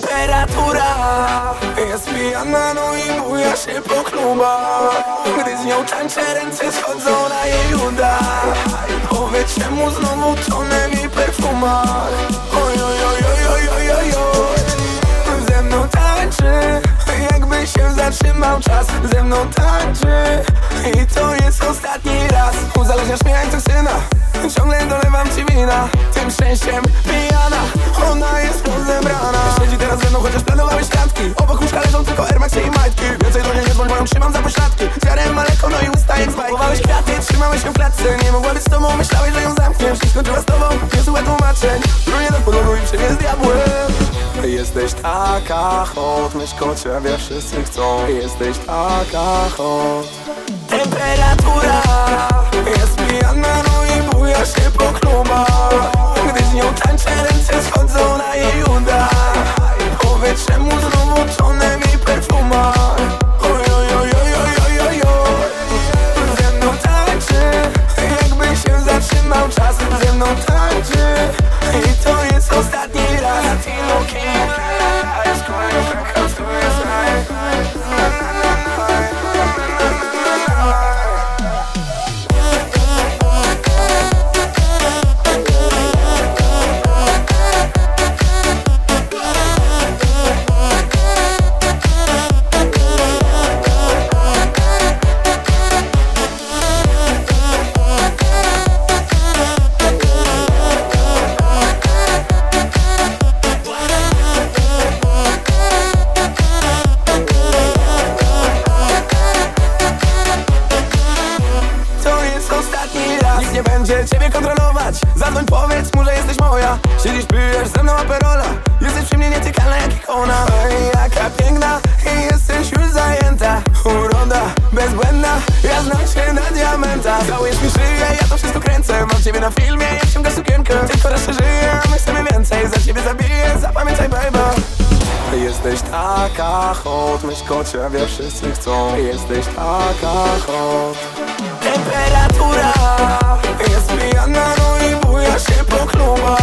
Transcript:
temperatura jest pijana, no i buja się po klubach. Gdy z nią tańczę, ręce schodzą na jej uda. Powiedz, czemu znowu tonę mi perfumach? Oj, oj, oj, oj, oj, oj, oj. Ze mną tańczy, jakby się zatrzymał czas. Ze mną tańczy i to jest ostatni raz. Uzależniasz mnie jak toksyna, ciągle dolewam ci wina. Tym szczęściem pijana, ona jest rozebrana. Siedzi teraz ze mną, chociaż planowałeś klatki. Obok łóżka leżą tylko Air Maxy i majtki. Więcej do niej nie dzwoń, bo ją trzymam za pośladki. Zjarałem maleko, no i usta jak z bajki. Kupowałeś kwiaty, trzymałeś się w klatce. Nie mogła być z tobą, myślałeś, że ją zamkniesz. I skończyła z tobą, niezłe tłumaczeń. Brunie do podłogu i przybie z diabłem. Jesteś taka hot, myśl o ciebie wszyscy chcą. Jesteś taka hot. Temperatura jest pijana, no i buja się po klubach. Gdy z nią tańczę, ręce schodzą na jej uda. Powiedz, czemu znowu tonę mi perfuma? Oj, oj, oj, oj, oj, oj, oj. Ze mną tańczy, jakby się zatrzymał czas. Ze mną tańczy i to jest ostatni raz. Nie będzie ciebie kontrolować. Zadzwoń, powiedz mu, że jesteś moja. Siedzisz, pijesz ze mną aperola. Jesteś przy mnie nietykalna jak ikona. Oj, jaka piękna i jesteś już zajęta. Uroda bezbłędna, ja znam cię na diamenta. Całujesz mi szyję, ja to wszystko kręcę. Mam ciebie na filmie, jak ciągasz sukienkę. Tylko raz się żyje, a my chcemy więcej. Za ciebie zabiję, zapamiętaj, baby. Jesteś taka hot, myśl o ciebie wszyscy chcą. Jesteś taka hot. Temperatura jest pijana, no i buja się po klubach.